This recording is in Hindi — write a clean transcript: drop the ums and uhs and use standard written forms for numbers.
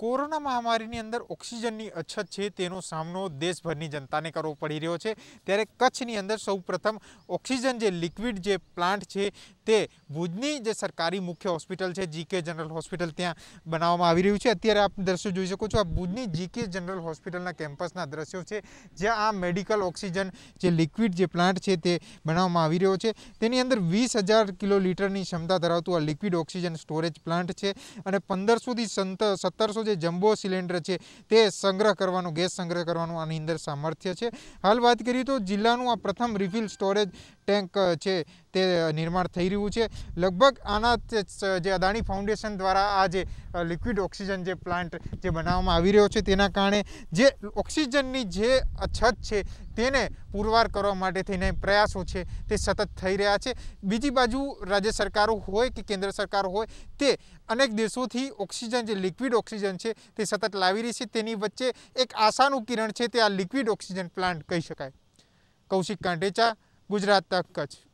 कोरोना महामारी नी अंदर ऑक्सीजन नी अछत छे तेनो सामनो देशभर नी जनता ने करवो पड़ी रह्यो छे त्यारे कच्छ नी अंदर सौ प्रथम ऑक्सीजन जे लिक्विड जे प्लांट छे ते भुजनी जे सरकारी मुख्य हॉस्पिटल छे जीके जनरल हॉस्पिटल त्यां बनाववामां आवी रह्युं छे। अत्यारे आप दृश्य जोई शको छो, आ भुजनी जीके जनरल हॉस्पिटलना केम्पसना दृश्यो छे ज्यां आ मेडिकल ऑक्सीजन जे लिक्विड जे प्लांट छे ते बनाववामां आवी रह्यो छे। तेनी अंदर 20,000 किलो लीटरनी क्षमता धरावतुं आ लिक्विड ऑक्सीजन स्टोरेज प्लांट छे अने 1500 થી 1700 જે જમ્બો સિલિન્ડર છે તે સંગ્રહ કરવાનો ગેસ સંગ્રહ કરવાનું આની અંદર સામર્થ્ય છે। હાલ વાત કરીએ તો જિલ્લાનું આ પ્રથમ રિફિલ સ્ટોરેજ ટેન્ક છે તે નિર્માણ થઈ રહ્યું છે। લગભગ આના જે અદાણી ફાઉન્ડેશન દ્વારા આ જે લિક્વિડ ઓક્સિજન જે પ્લાન્ટ જે બનાવવામાં આવી રહ્યો છે તેના કારણે જે ઓક્સિજનની જે અછત છે તેને પુરવાર કરવા માટે થઈને પ્રયાસો છે તે સતત થઈ રહ્યા છે। બીજી બાજુ રાજ્ય સરકારો હોય કે કેન્દ્ર સરકાર હોય તે अनेक देशों थी ऑक्सीजन जो लिक्विड ऑक्सीजन है तो सतत लावी रही है। तेनी वच्चे एक आशानु किरण है तो आ लिक्विड ऑक्सीजन प्लांट कही शकाय। कौशिक कांटेचा, गुजरात तक, कच्छ।